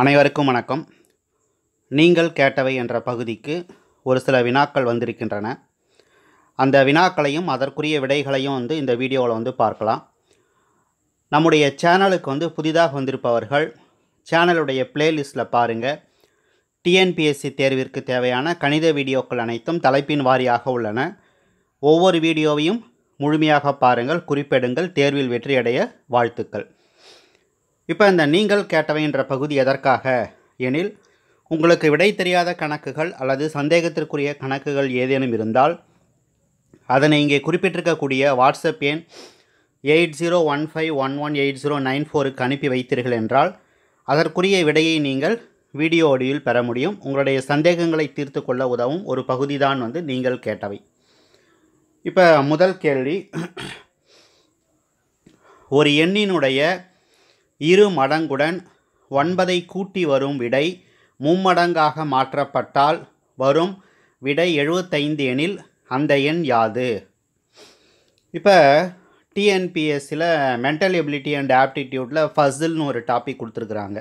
அனைவருக்கும் வணக்கம். நீங்கள் கேட்டவை என்ற பகுதிக்கு ஒரு சில வினாக்கள் வந்திருக்கின்றன. அந்த வினாக்களையும் அதற்குரிய விடைகளையும் இந்த வீடியோவில் பார்க்கலாம். நம்முடைய சேனலுக்கு புதிதாக வந்திருப்பவர்கள் சேனலுடைய பிளேலிஸ்ட்டில் பாருங்கள். டிஎன்பிஎஸ்சி தேர்விற்கு தேவையான கணித வீடியோக்கள் அனைத்தும் தலைப்பின் வாரியாக உள்ளன. ஒவ்வொரு வீடியோவையும் முழுமையாக பாருங்கள், குறிப்பெடுங்கள். தேர்வில் வெற்றியடைய வாழ்த்துக்கள். இப்போ இந்த நீங்கள் கேட்டவைன்ற பகுதி எதற்காக எனில், உங்களுக்கு விடை தெரியாத கணக்குகள் அல்லது சந்தேகத்திற்குரிய கணக்குகள் ஏதேனும் இருந்தால் அதனை இங்கே குறிப்பிட்டிருக்கக்கூடிய வாட்ஸ்அப் எண் 8015118094க்கு அனுப்பி வைத்தீர்கள் என்றால் அதற்குரிய விடையை நீங்கள் வீடியோ ஒளியில் பெற முடியும். உங்களுடைய சந்தேகங்களை தீர்த்து கொள்ள உதவும் ஒரு பகுதி தான் நீங்கள் கேட்டவை. இப்போ முதல் கேள்வி, ஒரு எண்ணினுடைய இரு மடங்குடன் 9 கூட்டி வரும் விடை மும்மடங்காக மாற்றப்பட்டால் வரும் விடை 75 எனில் அந்த எண் யாது? இப்போ டிஎன்பிஎஸ்சியில் மென்டல் எபிலிட்டி அண்ட் ஆப்டிடியூட்டில் ஃபஸ்ஸில்னு ஒரு டாபிக் கொடுத்துருக்குறாங்க.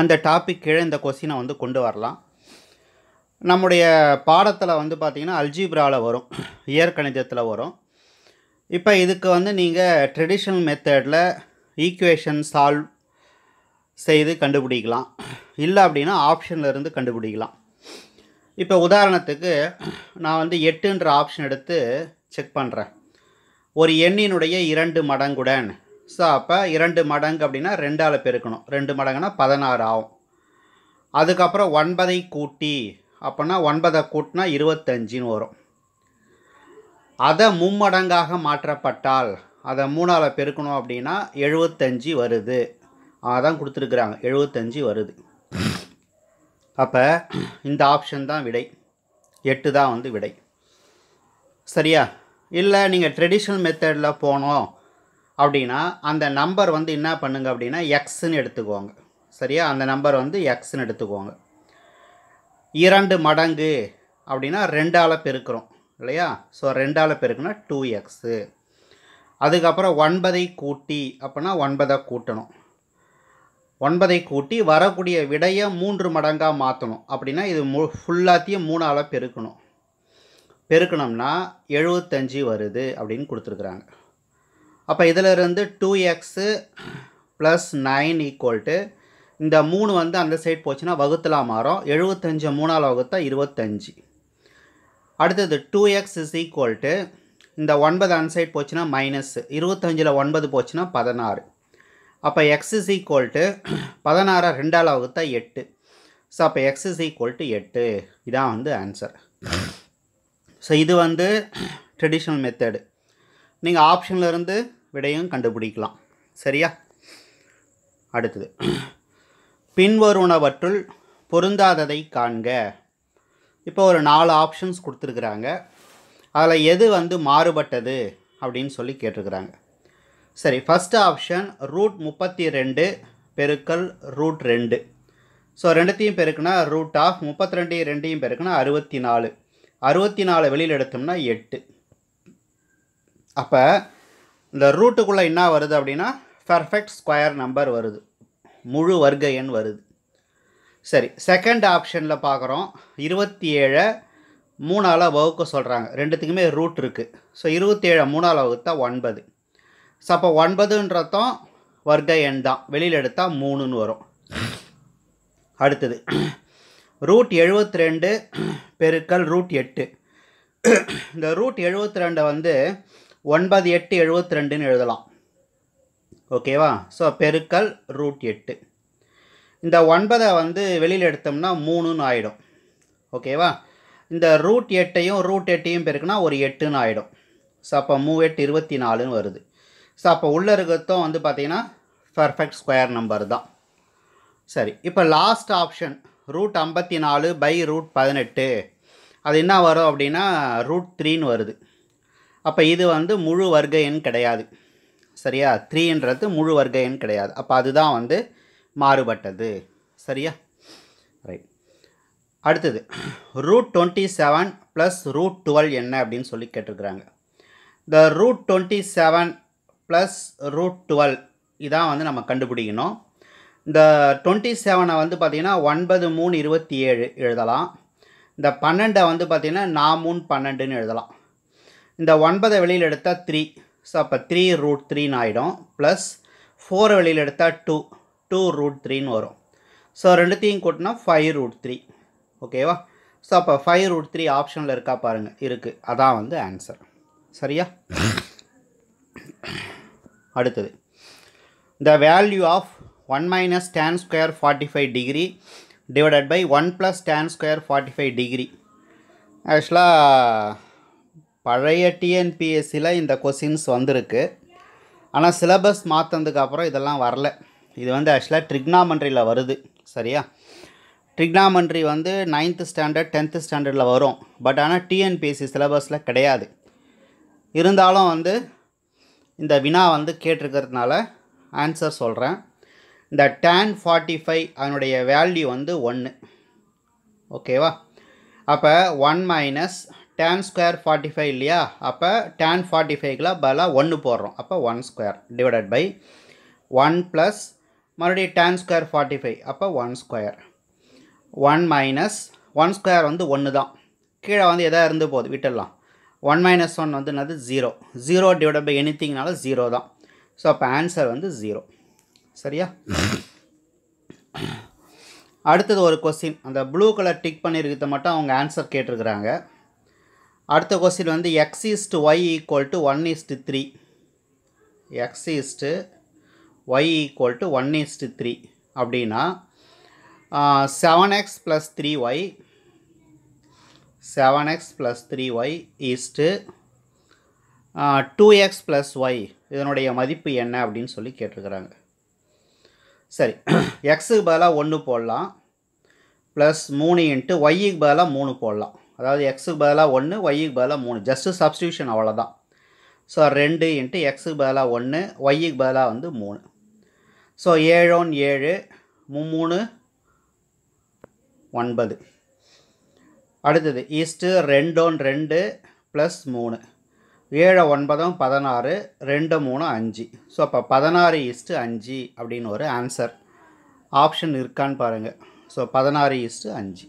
அந்த டாபிக் கீழே இந்த கொஸ்டினை கொண்டு வரலாம். நம்முடைய பாடத்தில் பார்த்திங்கன்னா அல்ஜிப்ராவில் வரும், இயற்கணிதத்தில் வரும். இப்போ இதுக்கு நீங்கள் ட்ரெடிஷ்னல் மெத்தடில் ஈக்குவேஷன் சால்வ் செய்து கண்டுபிடிக்கலாம், இல்லை அப்படின்னா ஆப்ஷனில் இருந்து கண்டுபிடிக்கலாம். இப்போ உதாரணத்துக்கு நான் 8ன்ற ஆப்ஷன் எடுத்து செக் பண்ணுறேன். ஒரு எண்ணினுடைய 2 மடங்குடன், ஸோ அப்போ 2 மடங்கு அப்படின்னா 2ஆல் பெருக்கணும். 2 மடங்குனா 16 ஆகும். அதுக்கப்புறம் 9 கூட்டி அப்போனா 9 கூட்டினா 25ன்னு வரும். அதை மும்மடங்காக மாற்றப்பட்டால் அதை 3ஆல் பெருக்கணும் அப்படின்னா 75 வருது. அதான் கொடுத்துருக்குறாங்க, 75 வருது. அப்போ இந்த ஆப்ஷன் தான் விடை, 8 தான் விடை. சரியா? இல்லை நீங்கள் ட்ரெடிஷ்னல் மெத்தடில் போனோம் அப்படின்னா அந்த நம்பர் என்ன பண்ணுங்க அப்படின்னா எக்ஸ்ன்னு எடுத்துக்கோங்க. சரியா? அந்த நம்பர் எக்ஸ்ன்னு எடுத்துக்கோங்க. 2 மடங்கு அப்படின்னா 2ஆல் பெருக்கிறோம் இல்லையா? ஸோ 2ஆல் பெருக்குன்னா 2x. அதுக்கப்புறம் 9 கூட்டி அப்படின்னா 9 கூட்டணும். 9 கூட்டி வரக்கூடிய விடையை 3 மடங்காக மாற்றணும் அப்படின்னா இது ஃபுல்லாத்தையும் 3ஆல் பெருக்கணும். பெருக்கணும்னா 75 வருது அப்படின்னு கொடுத்துருக்குறாங்க. அப்போ இதிலிருந்து 2x + 9 ஈக்குவல்ட்டு இந்த 3 அந்த சைட் போச்சுன்னா வகுத்தலாக மாறும். 75 3ஆல் வகுத்தா 25. அடுத்தது 2x இந்த 9 அன்சைட் போச்சுன்னா மைனஸ், 25ல் 9 போச்சுன்னா 16. அப்போ x 16 2ஆல் வகுத்தா 8. ஸோ அப்போ x 8. இதான் ஆன்சர். ஸோ இது ட்ரெடிஷ்னல் மெத்தடு. நீங்கள் ஆப்ஷன்லேருந்து விடையும் கண்டுபிடிக்கலாம். சரியா? அடுத்தது, பின்வருவனவற்றுள் பொருந்தாததை காண்க. இப்போ ஒரு 4 ஆப்ஷன்ஸ் கொடுத்துருக்குறாங்க. அதில் எது மாறுபட்டது அப்படின்னு சொல்லி கேட்டிருக்கிறாங்க. சரி, ஃபஸ்ட்டு ஆப்ஷன் √32 × √2. ஸோ ரெண்டுத்தையும் பெருக்குன்னா √32 பெருக்குன்னா 64. 64 வெளியில் எடுத்தோம்னா 8. அப்போ இந்த ரூட்டுக்குள்ளே என்ன வருது அப்படின்னா பர்ஃபெக்ட் ஸ்கொயர் நம்பர் வருது, முழு வர்க்க எண் வருது. சரி, செகண்ட் ஆப்ஷனில் பார்க்குறோம் 27 3ஆல் வகுக்க சொல்கிறாங்க. ரெண்டுத்துக்குமே ரூட் இருக்குது. ஸோ 27 3ஆல் வகுத்தா 9. ஸோ அப்போ 9ன்றதும் வர்க்க எண் தான், வெளியில் எடுத்தால் 3ன்னு வரும். அடுத்தது √72 × √8. இந்த √72 9×8 = 72ன்னு எழுதலாம். ஓகேவா? ஸோ × √8. இந்த 9 வெளியில் எடுத்தோம்னா 3ன்னு ஆகிடும். ஓகேவா? இந்த √8யும் பெருக்குன்னா ஒரு 8ன்னு ஆகிடும். ஸோ அப்போ 3×8 = 24ன்னு வருது. ஸோ அப்போ உள்ளே இருக்கிறதும் பார்த்திங்கன்னா பர்ஃபெக்ட் ஸ்கொயர் நம்பர் தான். சரி, இப்போ லாஸ்ட் ஆப்ஷன் √54 / √18. அது என்ன வரும் அப்படின்னா √3ன்னு வருது. அப்போ இது முழு வர்க்க எண் கிடையாது. சரியா? 3ன்றது முழு வர்க்க எண் கிடையாது. அப்போ அதுதான் மாறுபட்டது. சரியா? ரைட். அடுத்தது √27 + √12 என்ன அப்படின்னு சொல்லி கேட்டிருக்கிறாங்க. இந்த √27 + √12 இதான் நம்ம கண்டுபிடிக்கணும். The 27 வந்து பாத்தீங்கன்னா 9 3 27 எழுதலாம். இந்த 12 வந்து பாத்தீங்கன்னா 4 3 12 ன்னு எழுதலாம். இந்த 9 வெளியில எடுத்தா 3. சோ அப்ப 3 √3 ன்னு ஆயிடும். + 4 வெளியில எடுத்தா 2 2 √3 ன்னு வரும். சோ ரெண்டுத்தையும் கூட்டினா 5 √3. ஓகேவா? சோ அப்ப 5 √3 ஆப்ஷன்ல இருக்கா பாருங்க. இருக்கு. அதான் வந்து ஆன்சர். சரியா? அடுத்து the value of 1 minus tan square 45 degree divided by 1 plus tan square 45 degree. Actually, பழைய TNPSCல இந்த கொஸ்டின்ஸ் வந்திருக்கு. ஆனால் சிலபஸ் மாற்றினதுக்கப்புறம் இதெல்லாம் வரல. இது வந்து ஆக்சுவலாக ட்ரிக்னாமெண்ட்ரியில் வருது. சரியா? ட்ரிக்னாமெண்ட்ரி வந்து 9th ஸ்டாண்டர்ட் 10th ஸ்டாண்டர்டில் வரும். பட் ஆனால் TNPSC சிலபஸில் கிடையாது. இருந்தாலும் வந்து இந்த வினா வந்து கேட்டிருக்கிறதுனால ஆன்சர் சொல்கிறேன். இந்த tan 45 அதனுடைய வேல்யூ வந்து 1. ஓகேவா? அப்போ 1 மைனஸ் டேன் ஸ்கொயர் 45 இல்லையா? அப்போ டேன் 45க்குலாம் பதிலாக 1 போடுறோம். அப்போ 1 ஸ்கொயர் டிவைடட் பை 1 ப்ளஸ் மறுபடியும் டேன் ஸ்கொயர் 45 அப்போ 1 ஸ்கொயர். 1 மைனஸ் 1 ஸ்கொயர் வந்து 1 தான். கீழே வந்து எதாக இருந்து போகுது விட்டுடலாம். 1 மைனஸ் 1 வந்து என்னது 0 0 டிவைட் பை எனித்திங்னால 0 தான். ஸோ அப்போ ஆன்சர் வந்து 0. சரியா? அடுத்தது ஒரு கொஸ்டின். அந்த ப்ளூ கலர் டிக் பண்ணியிருக்கிறத மட்டும் அவங்க ஆன்சர் கேட்டிருக்கிறாங்க. அடுத்த கொஸ்டின் வந்து x is to y equal to 1 is to 3. x is to y equal to 1 is to 3 அப்படின்னா 7x plus 3y 7x plus 3y is to 2x plus y. இதனுடைய மதிப்பு என்ன அப்படின்னு சொல்லி கேட்டிருக்கிறாங்க. சரி, எக்ஸுக்கு பதிலாக 1 போடலாம். ப்ளஸ் 3 into y பதிலாக 3 போடலாம். அதாவது எக்ஸுக்கு பதிலாக 1 ஒய்க்கு பதிலாக 3 ஜஸ்ட்டு சப்ஸ்டியூஷன் அவ்வளோதான். ஸோ 2 into எக்ஸுக்கு பதிலாக 1 ஒய்க்கு பதிலாக வந்து 3. ஸோ 7 1 7 3 3 9. அடுத்தது ஈஸ்ட்டு 2 1 2 ப்ளஸ் 3 7 9 16 2 3 5. ஸோ அப்போ 16 is to 5 அப்படின்னு ஒரு ஆன்சர் ஆப்ஷன் இருக்கான்னு பாருங்கள். So 16 is to 5.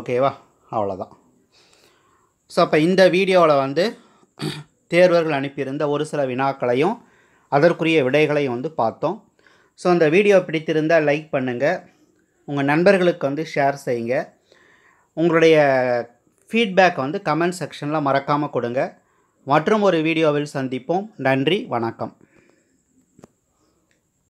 ஓகேவா? அவ்வளோதான். ஸோ அப்போ இந்த வீடியோவில் வந்து தேர்வர்கள் அனுப்பியிருந்த ஒரு சில வினாக்களையும் அதற்குரிய விடைகளையும் வந்து பார்த்தோம். ஸோ இந்த வீடியோ பிடித்திருந்தால் லைக் பண்ணுங்கள். உங்கள் நண்பர்களுக்கு வந்து ஷேர் செய்யுங்க. உங்களுடைய ஃபீட்பேக் வந்து கமெண்ட் செக்ஷனில் மறக்காமல் கொடுங்க. மற்றும் ஒரு வீடியோவில் சந்திப்போம். நன்றி, வணக்கம்.